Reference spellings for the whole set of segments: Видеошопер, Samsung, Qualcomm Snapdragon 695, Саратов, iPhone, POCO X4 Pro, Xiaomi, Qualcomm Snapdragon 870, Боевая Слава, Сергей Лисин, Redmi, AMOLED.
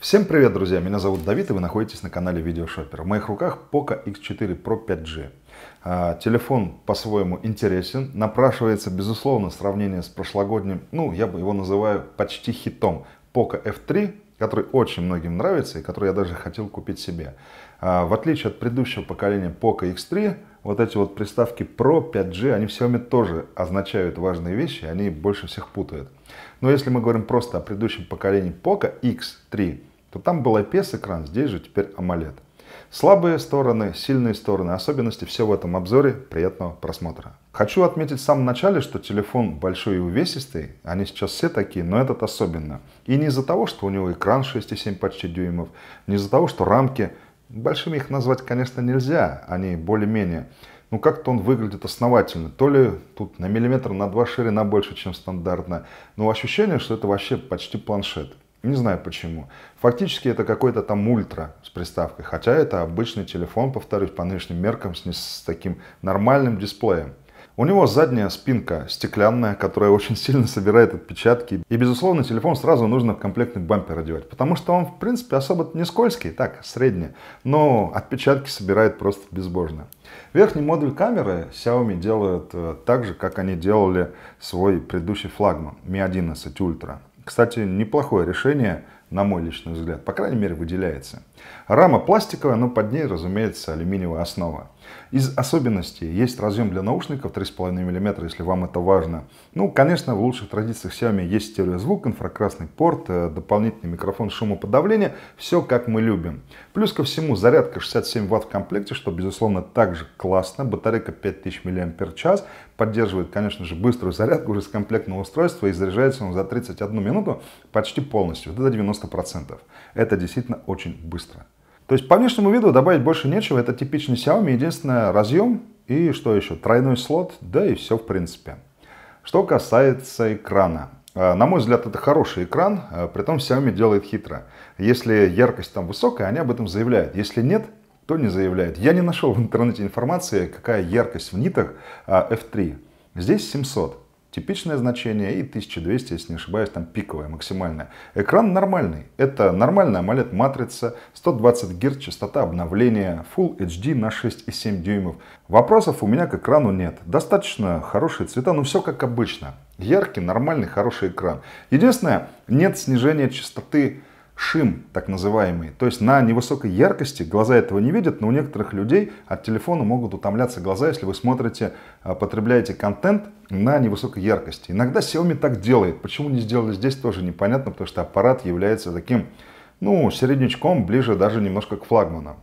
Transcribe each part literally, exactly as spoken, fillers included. Всем привет, друзья! Меня зовут Давид, и вы находитесь на канале Видеошопер. В моих руках Poco Икс четыре Про пять джи. Телефон по-своему интересен, напрашивается, безусловно, сравнение с прошлогодним, ну, я бы его называю почти хитом, Poco эф три, который очень многим нравится и который я даже хотел купить себе. В отличие от предыдущего поколения Poco Икс три, вот эти вот приставки Pro пять джи, они в Xiaomi тоже означают важные вещи, они больше всех путают. Но если мы говорим просто о предыдущем поколении Poco Икс три, то там был ай пи эс-экран, здесь же теперь AMOLED. Слабые стороны, сильные стороны, особенности — все в этом обзоре. Приятного просмотра. Хочу отметить в самом начале, что телефон большой и увесистый. Они сейчас все такие, но этот особенно. И не из-за того, что у него экран шесть и семь почти дюймов, не из-за того, что рамки... Большими их назвать, конечно, нельзя. Они более-менее... Ну, как-то он выглядит основательно. То ли тут на миллиметр, на два ширина больше, чем стандартно. Но ощущение, что это вообще почти планшет. Не знаю почему. Фактически это какой-то там ультра с приставкой. Хотя это обычный телефон, повторюсь, по нынешним меркам, с, с таким нормальным дисплеем. У него задняя спинка стеклянная, которая очень сильно собирает отпечатки. И, безусловно, телефон сразу нужно в комплектный бампер одевать. Потому что он, в принципе, особо не скользкий, так, средний. Но отпечатки собирает просто безбожно. Верхний модуль камеры Xiaomi делают так же, как они делали свой предыдущий флагман Ми одиннадцать Ультра. Кстати, неплохое решение, на мой личный взгляд, по крайней мере, выделяется. Рама пластиковая, но под ней, разумеется, алюминиевая основа. Из особенностей есть разъем для наушников три с половиной миллиметра, если вам это важно. Ну, конечно, в лучших традициях Xiaomi есть стереозвук, инфракрасный порт, дополнительный микрофон шумоподавления. Все как мы любим. Плюс ко всему зарядка шестьдесят семь ватт в комплекте, что, безусловно, также классно. Батарейка пять тысяч миллиампер-часов. Поддерживает, конечно же, быструю зарядку уже с комплектного устройства. И заряжается он за тридцать одну минуту почти полностью, до девяноста процентов. Это действительно очень быстро. То есть по внешнему виду добавить больше нечего, это типичный Xiaomi, единственное, разъем и что еще, тройной слот, да и все в принципе. Что касается экрана. На мой взгляд, это хороший экран, притом Xiaomi делает хитро. Если яркость там высокая, они об этом заявляют, если нет, то не заявляют. Я не нашел в интернете информации, какая яркость в нитах эф три. Здесь семьсот. Типичное значение, и тысяча двести, если не ошибаюсь, там пиковое максимальное. Экран нормальный. Это нормальная AMOLED матрица, сто двадцать герц, частота обновления, Full эйч ди на шесть и семь дюймов. Вопросов у меня к экрану нет. Достаточно хорошие цвета, но все как обычно. Яркий, нормальный, хороший экран. Единственное, нет снижения частоты шим, так называемый. То есть на невысокой яркости глаза этого не видят, но у некоторых людей от телефона могут утомляться глаза, если вы смотрите, потребляете контент на невысокой яркости. Иногда Xiaomi так делает. Почему не сделали здесь, тоже непонятно, потому что аппарат является таким, ну, середнячком, ближе даже немножко к флагману.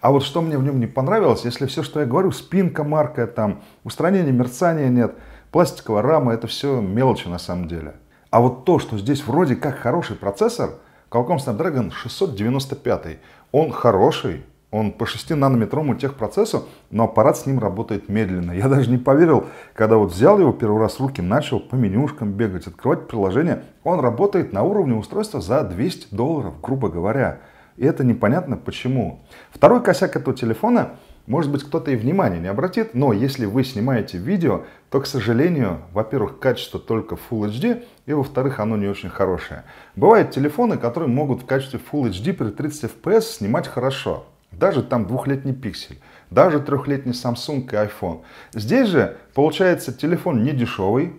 А вот что мне в нем не понравилось, если все, что я говорю, спинка маркая, там, устранение мерцания нет, пластиковая рама, это все мелочи на самом деле. А вот то, что здесь вроде как хороший процессор, Qualcomm Snapdragon шестьсот девяносто пять. Он хороший, он по шестинанометровому техпроцессу, но аппарат с ним работает медленно. Я даже не поверил, когда вот взял его первый раз в руки, начал по менюшкам бегать, открывать приложение. Он работает на уровне устройства за двести долларов, грубо говоря. И это непонятно почему. Второй косяк этого телефона, может быть, кто-то и внимания не обратит, но если вы снимаете видео, то, к сожалению, во-первых, качество только Full эйч ди, и, во-вторых, оно не очень хорошее. Бывают телефоны, которые могут в качестве Full эйч ди при тридцати эф пи эс снимать хорошо. Даже там двухлетний пиксель, даже трехлетний Samsung и iPhone. Здесь же, получается, телефон не дешевый,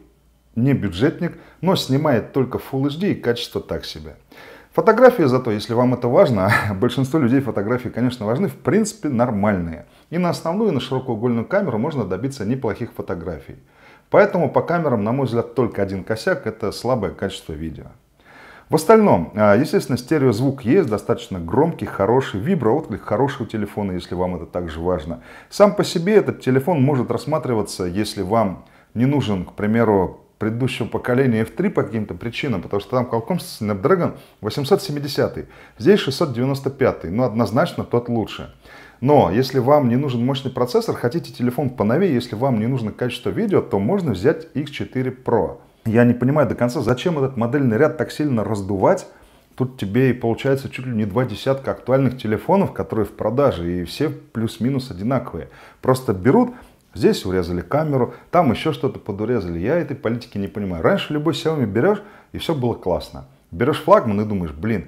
не бюджетник, но снимает только Full эйч ди, и качество так себе. Фотографии зато, если вам это важно, а большинству людей фотографии, конечно, важны, в принципе, нормальные. И на основную, и на широкоугольную камеру можно добиться неплохих фотографий. Поэтому по камерам, на мой взгляд, только один косяк – это слабое качество видео. В остальном, естественно, стереозвук есть, достаточно громкий, хороший, виброотклик хороший у телефона, если вам это также важно. Сам по себе этот телефон может рассматриваться, если вам не нужен, к примеру, предыдущего поколения эф три по каким-то причинам, потому что там Qualcomm Snapdragon восемьсот семьдесят, здесь шестьсот девяносто пять, но однозначно тот лучше. Но если вам не нужен мощный процессор, хотите телефон поновее, если вам не нужно качество видео, то можно взять Икс четыре Про. Я не понимаю до конца, зачем этот модельный ряд так сильно раздувать. Тут тебе и получается чуть ли не два десятка актуальных телефонов, которые в продаже, и все плюс-минус одинаковые. Просто берут... Здесь урезали камеру, там еще что-то подурезали. Я этой политики не понимаю. Раньше любой Xiaomi берешь, и все было классно. Берешь флагман и думаешь, блин,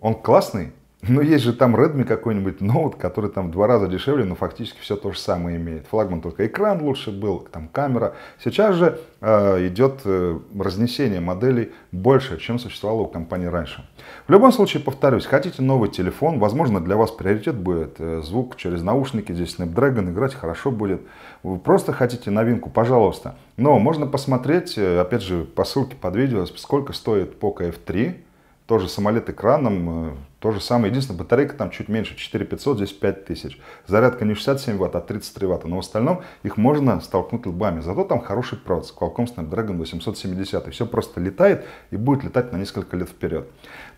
Он классный, но есть же там Redmi какой-нибудь ноут, который там в два раза дешевле, но фактически все то же самое имеет. Флагман только экран лучше был, там камера. Сейчас же э, идет э, разнесение моделей больше, чем существовало у компании раньше. В любом случае, повторюсь, хотите новый телефон, возможно, для вас приоритет будет э, звук через наушники, здесь Snapdragon, играть хорошо будет. Вы просто хотите новинку, пожалуйста. Но можно посмотреть, опять же, по ссылке под видео, сколько стоит Poco эф три. Тоже самолет экраном, то же самое. Единственное, батарейка там чуть меньше, четыре тысячи пятьсот, здесь пять тысяч. Зарядка не шестьдесят семь ватт, а тридцать три ватта. Но в остальном их можно столкнуть лбами. Зато там хороший процесс, Qualcomm Snapdragon восемьсот семьдесят. И все просто летает и будет летать на несколько лет вперед.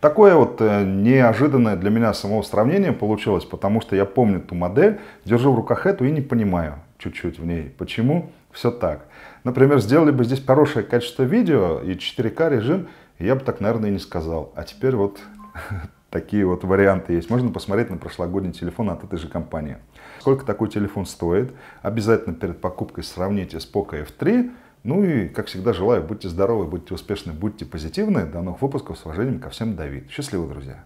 Такое вот неожиданное для меня самого сравнение получилось, потому что я помню ту модель, держу в руках эту и не понимаю чуть-чуть в ней, почему все так. Например, сделали бы здесь хорошее качество видео и четыре ка режим, я бы так, наверное, и не сказал. А теперь вот такие вот варианты есть. Можно посмотреть на прошлогодний телефон от этой же компании. Сколько такой телефон стоит? Обязательно перед покупкой сравните с Poco эф три. Ну и, как всегда, желаю, будьте здоровы, будьте успешны, будьте позитивны. До новых выпусков. С уважением ко всем, Давид. Счастливо, друзья!